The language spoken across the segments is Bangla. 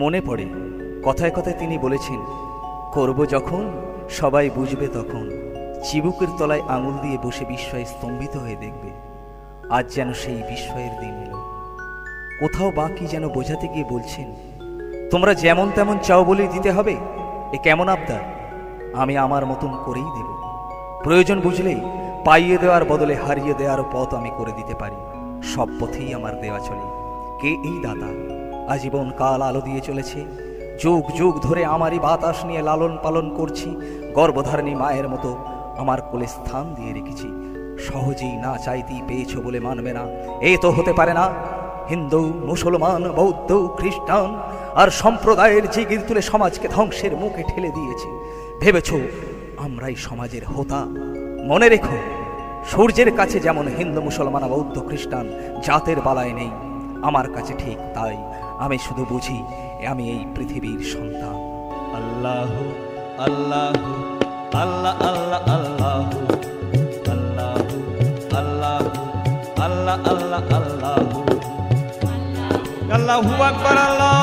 মনে পড়ে কথায় কথায় তিনি বলেছেন, করব যখন সবাই বুঝবে তখন। চিবুকের তলায় আঙুল দিয়ে বসে বিস্ময়ে স্তম্ভিত হয়ে দেখবে। আজ যেন সেই বিস্ময়ের দিন এলো। কোথাও বা কি যেন বোঝাতে গিয়ে বলছেন, তোমরা যেমন তেমন চাও বলেই দিতে হবে, এ কেমন আবদার? আমি আমার মতন করেই দেব, প্রয়োজন বুঝলেই পাইয়ে দেওয়ার বদলে হারিয়ে দেওয়ারও পথ আমি করে দিতে পারি। সব পথেই আমার দেওয়া চলে। কে এই দাতা? আজীবন কাল আলো দিয়ে চলেছে, যুগ যুগ ধরে আমারই বাতাস নিয়ে লালন পালন করছি, গর্ভধারণী মায়ের মতো আমার কোলে স্থান দিয়ে রেখেছি। সহজেই না চাইতেই পেয়েছ বলে মানবে না, এ তো হতে পারে না। হিন্দু, মুসলমান, বৌদ্ধ, খ্রিস্টান আর সম্প্রদায়ের জিগির তুলে সমাজকে ধ্বংসের মুখে ঠেলে দিয়েছে। ভেবেছ আমরাই সমাজের হোতা? মনে রেখো, সূর্যের কাছে যেমন হিন্দু, মুসলমান, বৌদ্ধ, খ্রিস্টান জাতের বালায় নেই, আমার কাছে ঠিক তাই। আমি শুধু বুঝি আমি এই পৃথিবীর সন্তান। আল্লাহ আল্লাহ আল্লাহ আল্লাহ আল্লাহ আল্লাহ আল্লাহ আল্লাহ আল্লাহ আল্লাহু আকবার। আল্লাহ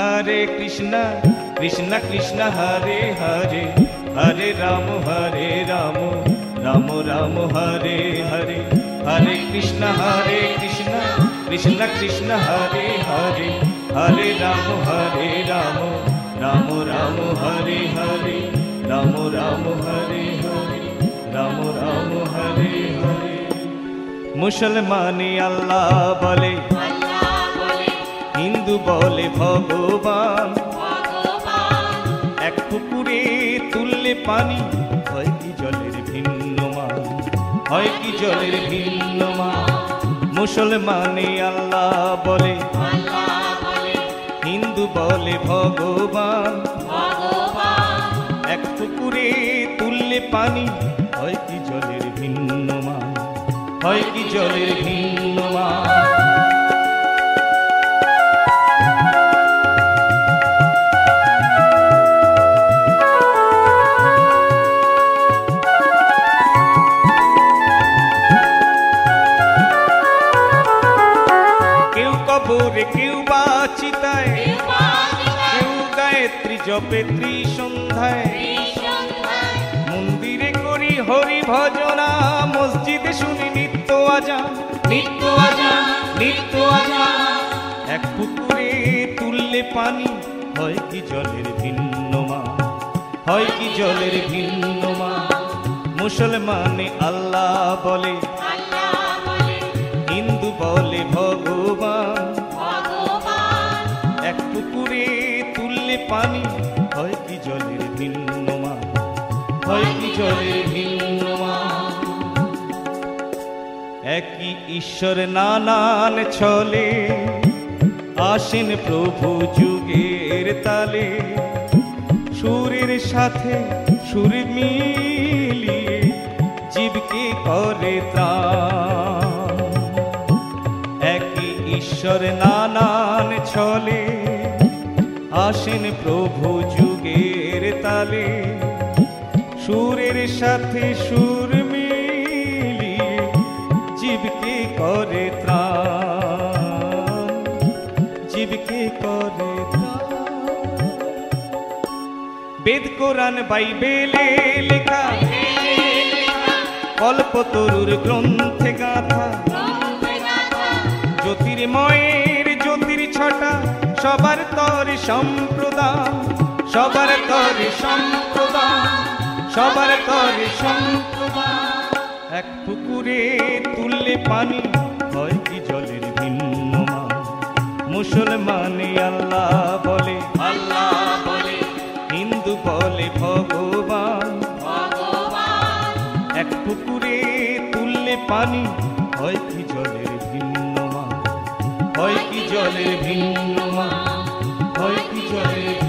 Hare Krishna Krishna Krishna Hare Hare Hare Ram Hare Ram Ram Ram Hare Hare Hare Krishna Hare Krishna Krishna Krishna Hare Hare Hare Ram Hare Ram Ram Ram Hare Hare Ram Ram Hare Hare Ram Ram Hare Hare Musholemane Allah Bole Hindu বলে ভগবান। এক পুকুরে তুললে পানি, হয় কি জলের ভিন্ন মান, হয় কি জলের ভিন্ন মান। মুসলমানে আল্লাহ বলে, হিন্দু বলে ভগবান। এক পুকুরে তুললে পানি, হয় কি জলের ভিন্ন মান, হয় কি জলের ভিন্ন মান। কেউ বা চিতায়, কেউ গায়ত্রী জপে ত্রিসন্ধ্যায়। মন্দিরে করি হরি ভজনা, মসজিদে শুনি নিত্য আজান, নিত্য আজান, নিত্য আজান। এক পুকুরে তুললে পানি, হয় কি জলের ভিন্ন মান, হয় কি জলের ভিন্ন মান। মুসলমানে আল্লাহ বলে, হিন্দু বলে ভগবান। এক পুকুরে তুললে পানি, হয় কি জলের ভিন্ন মান, হয় কি জলের ভিন্ন মান। একই ঈশ্বর নানান ছলে, আসেন প্রভু যুগের তালে। সুরের সাথে সুর মিলিয়ে জীবকে করে ত্রাণ। একই ঈশ্বর নানান ছলে, আসেন প্রভু যুগের তালে। সুরের সাথে সুর মিলিয়ে জীবকে করে ত্রাণ, জীবকে করে ত্রাণ। বেদ কোরআন বাইবেলে লেখা, কল্পতরুর গ্রন্থে গাথা। জ্যোতির্ময়ের জ্যোতির ছটা, সবার তরে সম্প্রদান, সবার করি সম্প্রদান, সবার করি সম্প্রদান। এক পুকুরে তুললে পানি হয় কি জলের ভিন্ন মান। মুসলমানে আল্লাহ বলে, আল্লাহ বলে, হিন্দু বলে ভগবান। এক পুকুরে তুললে পানি হয় কি জলের ভিন্ন মান, হয় কি জলের ভিন্ন মান, হয় কি জলের।